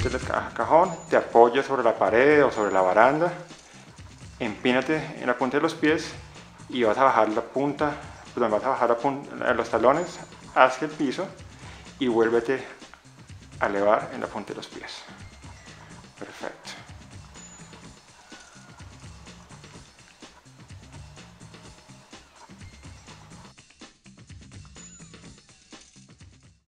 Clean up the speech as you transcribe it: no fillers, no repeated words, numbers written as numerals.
subirte al cajón, te apoyas sobre la pared o sobre la baranda, empínate en la punta de los pies y vas a bajar la punta, perdón, vas a bajar la punta, los talones hacia el piso y vuélvete a elevar en la punta de los pies. Perfecto.